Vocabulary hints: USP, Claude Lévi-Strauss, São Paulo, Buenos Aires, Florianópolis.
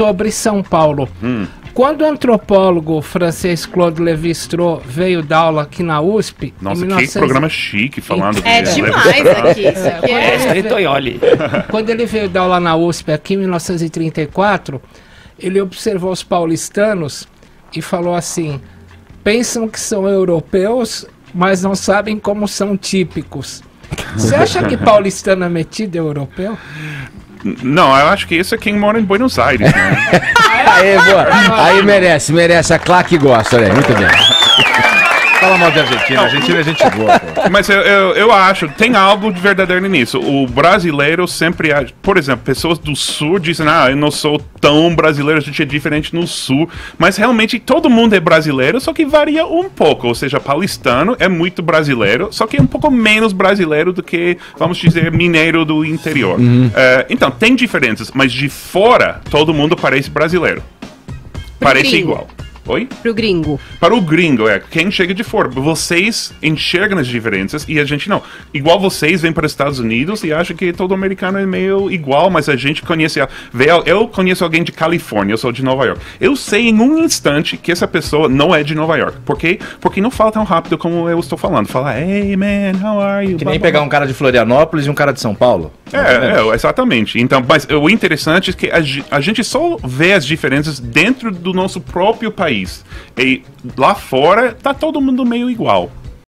Sobre São Paulo. Quando o antropólogo francês Claude Lévi-Strauss veio dar aula aqui na USP... Nossa, que programa chique falando. É demais aqui. Quando ele veio dar aula na USP aqui em 1934, ele observou os paulistanos e falou assim: pensam que são europeus, mas não sabem como são típicos. Você acha que paulistano é metido europeu? Não, eu acho que isso é quem mora em Buenos Aires, né? Aí, boa. Aí merece. A Claque gosta, né? Muito bem. Fala mal de Argentina. Argentina é gente boa, pô. Mas eu acho, tem algo de verdadeiro nisso. O brasileiro sempre... Por exemplo, pessoas do sul dizem: ah, eu não sou tão brasileiro, a gente é diferente no sul. Mas realmente todo mundo é brasileiro, só que varia um pouco. Ou seja, paulistano é muito brasileiro, só que é um pouco menos brasileiro do que, vamos dizer, mineiro do interior. Então, tem diferenças, mas de fora todo mundo parece brasileiro. Parece igual. Oi? Para o gringo. Para o gringo, é. Quem chega de fora. Vocês enxergam as diferenças e a gente não. Igual vocês vêm para os Estados Unidos e acham que todo americano é meio igual, mas a gente conhece... Eu conheço alguém de Califórnia, eu sou de Nova York. Eu sei em um instante que essa pessoa não é de Nova York. Por quê? Porque não fala tão rápido como eu estou falando. Fala: hey man, how are you? Que nem pegar um cara de Florianópolis e um cara de São Paulo. É, exatamente. Então, mas o interessante é que a gente só vê as diferenças dentro do nosso próprio país. E lá fora tá todo mundo meio igual.